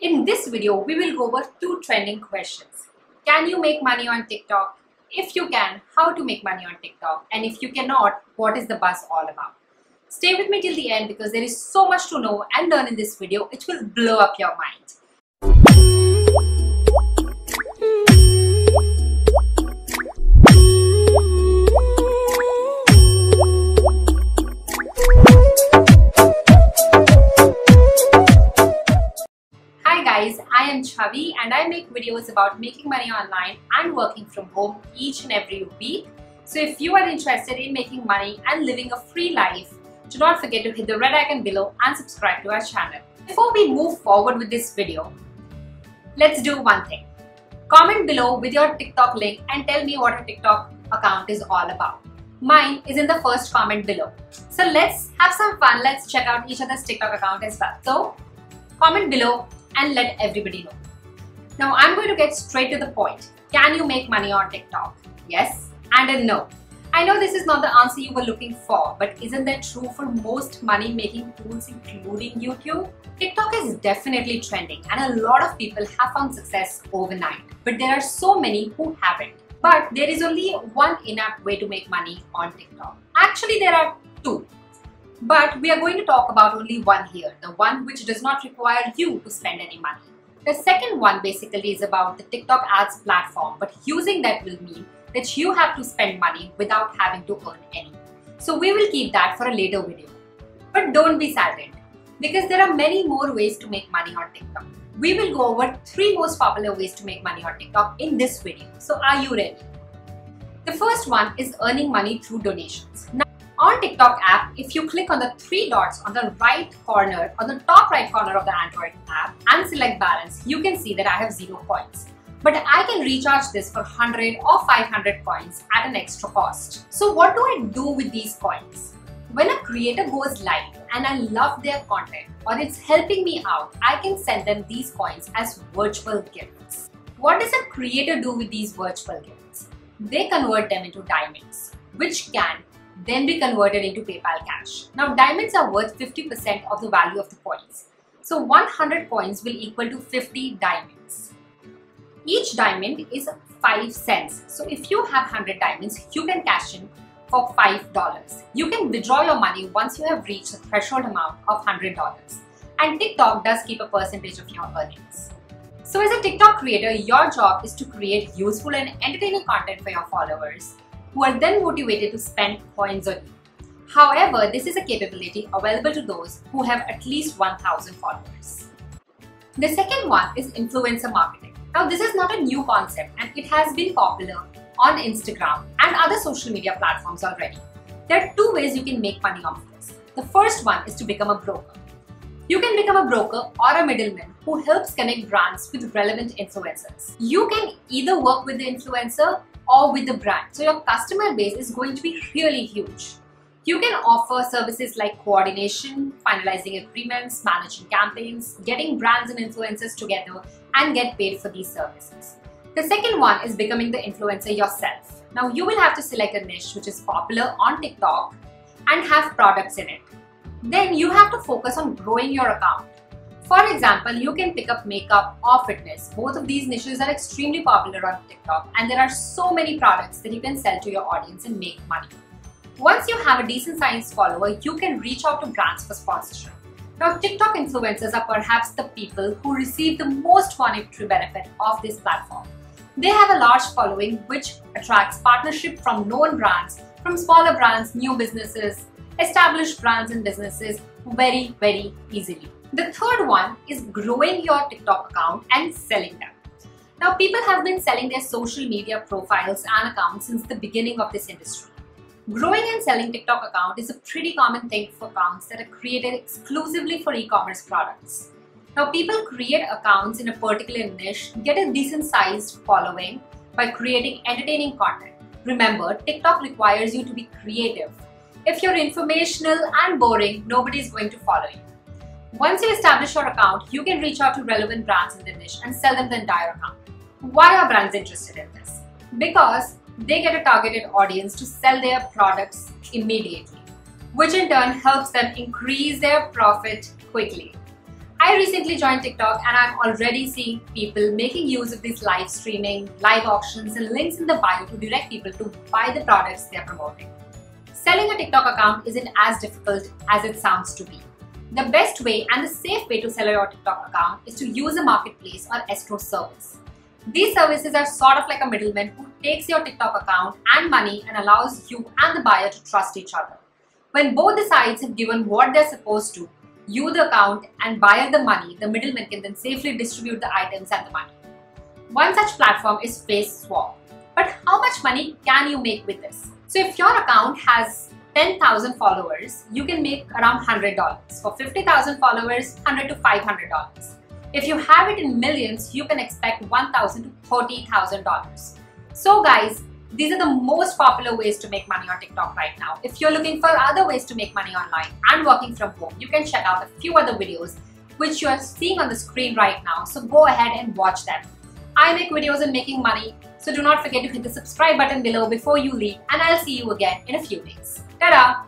In this video, we will go over 2 trending questions. Can you make money on TikTok? If you can, how to make money on TikTok? And if you cannot, what is the buzz all about? Stay with me till the end because there is so much to know and learn in this video. It will blow up your mind. I am Chhavi and I make videos about making money online and working from home each and every week. So if you are interested in making money and living a free life, do not forget to hit the red icon below and subscribe to our channel. Before we move forward with this video, let's do one thing. Comment below with your TikTok link and tell me what a TikTok account is all about. Mine is in the first comment below. So let's have some fun. Let's check out each other's TikTok account as well. So comment below and let everybody know. Now I'm going to get straight to the point. Can you make money on TikTok? Yes and a no. I know this is not the answer you were looking for, but isn't that true for most money making tools including YouTube? TikTok is definitely trending and a lot of people have found success overnight, but there are so many who haven't. But there is only one in-app way to make money on TikTok. Actually there are two. But we are going to talk about only one here, the one which does not require you to spend any money. The second one basically is about the TikTok ads platform, but using that will mean that you have to spend money without having to earn any. So we will keep that for a later video. But don't be saddened, because there are many more ways to make money on TikTok. We will go over 3 most popular ways to make money on TikTok in this video. So are you ready? The first one is earning money through donations. Now, on TikTok app, if you click on the 3 dots on the right corner, on the top right corner of the Android app and select balance, you can see that I have 0 coins. But I can recharge this for 100 or 500 coins at an extra cost. So what do I do with these coins? When a creator goes live and I love their content or it's helping me out, I can send them these coins as virtual gifts. What does a creator do with these virtual gifts? They convert them into diamonds, which can then be converted into PayPal cash. Now diamonds are worth 50% of the value of the coins. So 100 coins will equal to 50 diamonds. Each diamond is 5 cents. So if you have 100 diamonds, you can cash in for $5. You can withdraw your money once you have reached the threshold amount of $100. And TikTok does keep a percentage of your earnings. So as a TikTok creator, your job is to create useful and entertaining content for your followers, who are then motivated to spend coins on you. However, this is a capability available to those who have at least 1,000 followers. The second one is influencer marketing. Now this is not a new concept and it has been popular on Instagram and other social media platforms already. There are 2 ways you can make money off this. The first one is to become a broker. You can become a broker or a middleman who helps connect brands with relevant influencers. You can either work with the influencer or with the brand. So your customer base is going to be really huge. You can offer services like coordination, finalizing agreements, managing campaigns, getting brands and influencers together and get paid for these services. The second one is becoming the influencer yourself. Now you will have to select a niche which is popular on TikTok and have products in it. Then you have to focus on growing your account. For example, you can pick up makeup or fitness. Both of these niches are extremely popular on TikTok and there are so many products that you can sell to your audience and make money. Once you have a decent sized follower, you can reach out to brands for sponsorship. Now, TikTok influencers are perhaps the people who receive the most monetary benefit of this platform. They have a large following which attracts partnership from known brands, from smaller brands, new businesses, established brands and businesses very easily. The third one is growing your TikTok account and selling them. Now people have been selling their social media profiles and accounts since the beginning of this industry. Growing and selling TikTok account is a pretty common thing for accounts that are created exclusively for e-commerce products. Now people create accounts in a particular niche, get a decent sized following by creating entertaining content. Remember, TikTok requires you to be creative. If you're informational and boring, nobody's going to follow you. Once you establish your account, you can reach out to relevant brands in the niche and sell them the entire account. Why are brands interested in this? Because they get a targeted audience to sell their products immediately, which in turn helps them increase their profit quickly. I recently joined TikTok and I'm already seeing people making use of these live streaming, live auctions and links in the bio to direct people to buy the products they're promoting. Selling a TikTok account isn't as difficult as it sounds to be. The best way and the safe way to sell your TikTok account is to use a marketplace or escrow service. These services are sort of like a middleman who takes your TikTok account and money and allows you and the buyer to trust each other. When both the sides have given what they're supposed to, you the account and buyer the money, the middleman can then safely distribute the items and the money. One such platform is Facewalk. But how much money can you make with this? So if your account has 10,000 followers, you can make around $100. For 50,000 followers, $100 to $500. If you have it in millions, you can expect $1,000 to $30,000. So guys, these are the most popular ways to make money on TikTok right now. If you're looking for other ways to make money online and working from home, you can check out a few other videos which you are seeing on the screen right now. So go ahead and watch them. I make videos on making money, so do not forget to hit the subscribe button below before you leave, and I'll see you again in a few days. Ta-da!